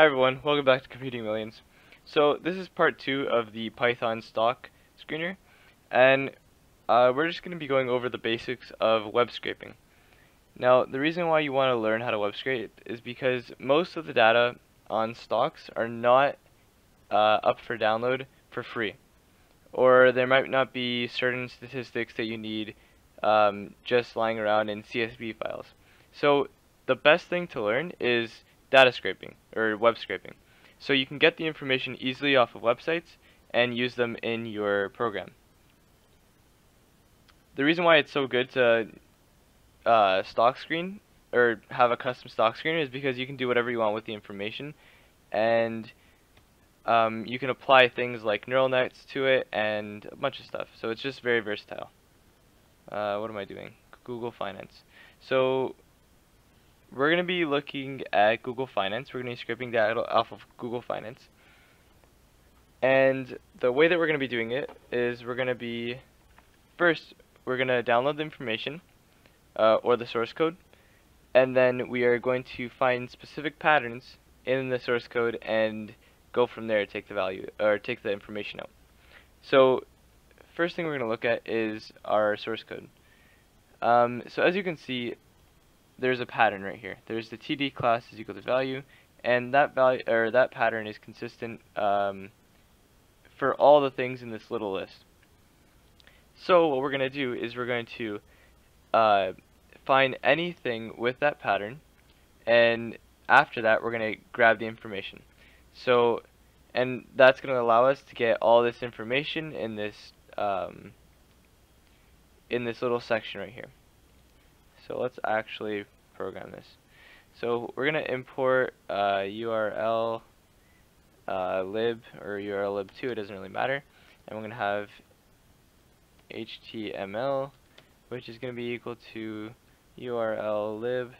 Hi everyone, welcome back to Computing Millions. So this is part 2 of the Python stock screener, and we're just going to be going over the basics of web scraping. Now the reason why you want to learn how to web scrape is because most of the data on stocks are not up for download for free, or there might not be certain statistics that you need just lying around in CSV files. So the best thing to learn is data scraping or web scraping, so you can get the information easily off of websites and use them in your program. The reason why it's so good to stock screen or have a custom stock screener is because you can do whatever you want with the information, and you can apply things like neural nets to it and a bunch of stuff, so it's just very versatile. What am I doing? Google Finance. So we're going to be looking at Google Finance. We're going to be scraping data off of Google Finance. And the way that we're going to be doing it is first, we're going to download the information or the source code. And then we are going to find specific patterns in the source code and go from there, take the value or take the information out. So first thing we're going to look at is our source code. So as you can see, there's a pattern right here. There's the TD class is equal to value, and that value or that pattern is consistent for all the things in this little list. So what we're going to do is we're going to find anything with that pattern, and after that we're going to grab the information. So, and that's going to allow us to get all this information in this little section right here. So let's actually program this. So we're going to import urllib or urllib2, it doesn't really matter. And we're going to have HTML, which is going to be equal to urllib.urlopen.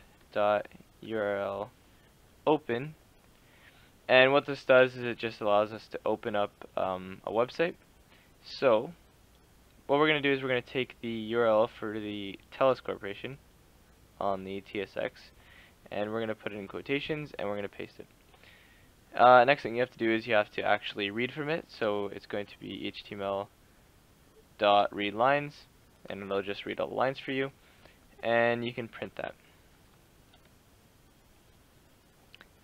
And what this does is it just allows us to open up a website. So what we're going to do is we're going to take the URL for the TELUS Corporation on the TSX, and we're going to put it in quotations and we're going to paste it. Next thing you have to do is you have to actually read from it, so it's going to be HTML.readLines, and it'll just read all the lines for you, and you can print that.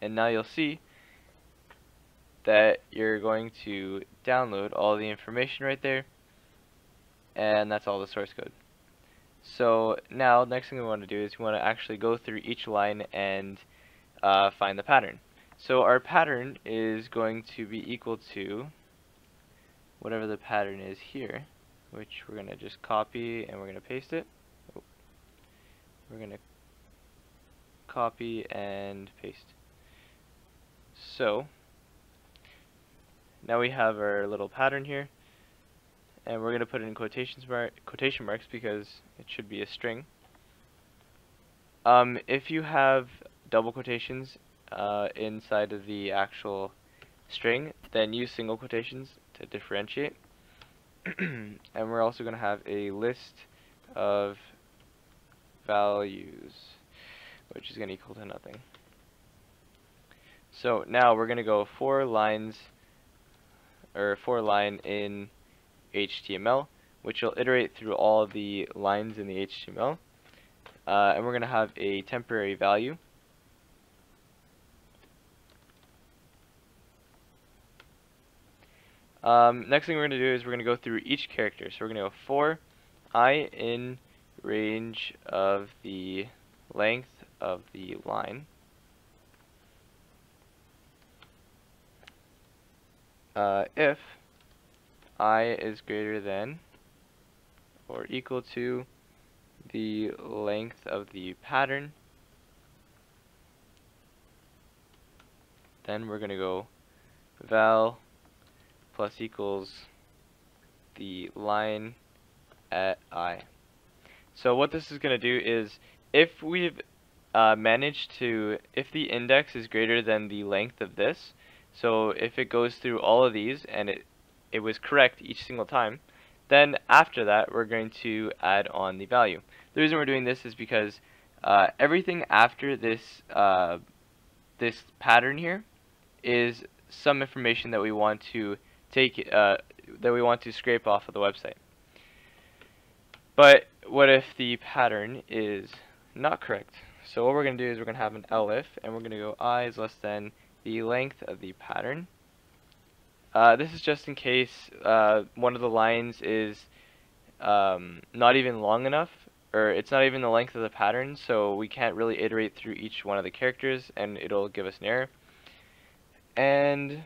And now you'll see that you're going to download all the information right there, and that's all the source code. So now next thing we want to do is we want to actually go through each line and find the pattern. So our pattern is going to be equal to whatever the pattern is here, which we're going to just copy and we're going to paste it. We're going to copy and paste. So now we have our little pattern here, and we're going to put it in quotation marks because it should be a string. If you have double quotations inside of the actual string, then use single quotations to differentiate. And we're also going to have a list of values, which is going to equal to nothing. So now we're going to go four line in HTML, which will iterate through all the lines in the HTML, and we're going to have a temporary value, next thing we're going to do is we're going to go through each character. So we're going to go for I in range of the length of the line, if I is greater than or equal to the length of the pattern, then we're going to go val plus equals the line at I. So what this is going to do is if we've if the index is greater than the length of this, so if it goes through all of these and it was correct each single time, then after that we're going to add on the value. The reason we're doing this is because everything after this pattern here is some information that we want to take, that we want to scrape off of the website. But what if the pattern is not correct? So what we're going to do is we're going to have an elif, and we're going to go I is less than the length of the pattern. This is just in case one of the lines is not even long enough, or it's not even the length of the pattern, so we can't really iterate through each one of the characters, and it'll give us an error. And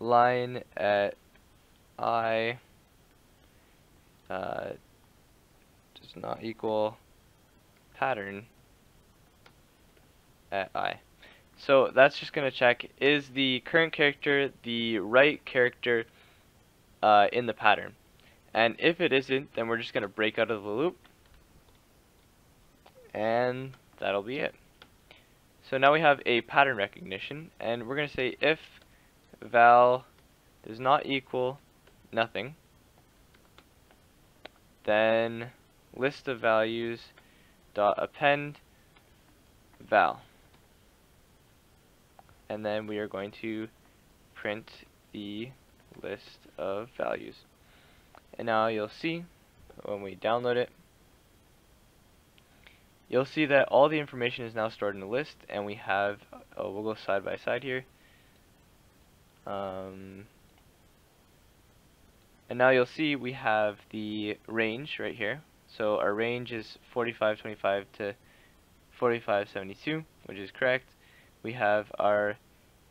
line at I does not equal pattern at I. So that's just going to check, is the current character the right character in the pattern? And if it isn't, then we're just going to break out of the loop, and that'll be it. So now we have a pattern recognition, and we're going to say if val does not equal nothing, then list of values dot append val, and then we are going to print the list of values. And now you'll see when we download it, you'll see that all the information is now stored in a list, and we have, we'll go side by side here, and now you'll see we have the range right here. So our range is 4525 to 4572, which is correct. We have our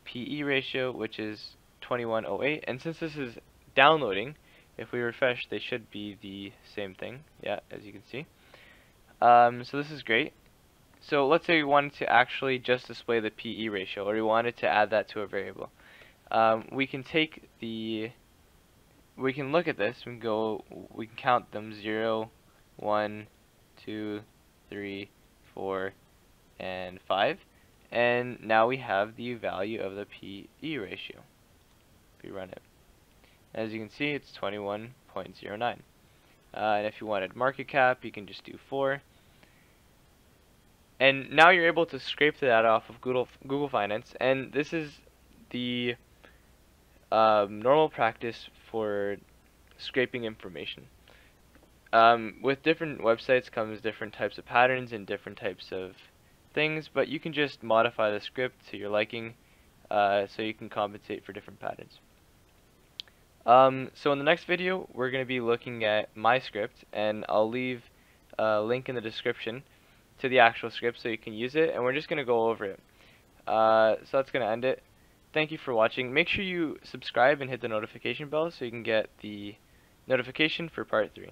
PE ratio, which is 2108, and since this is downloading, if we refresh, they should be the same thing, yeah, as you can see. So this is great. So let's say we wanted to actually just display the PE ratio, or we wanted to add that to a variable. We can take the, we can look at this and go, we can count them 0, 1, 2, 3, 4, and 5. And now we have the value of the PE ratio. If we run it, as you can see, it's 21.09. And if you wanted market cap, you can just do 4. And now you're able to scrape the data off of Google Finance. And this is the normal practice for scraping information. With different websites comes different types of patterns and different types of things, but you can just modify the script to your liking, so you can compensate for different patterns. So in the next video, we're going to be looking at my script, and I'll leave a link in the description to the actual script so you can use it, and we're just going to go over it. So that's going to end it. Thank you for watching. Make sure you subscribe and hit the notification bell so you can get the notification for part 3.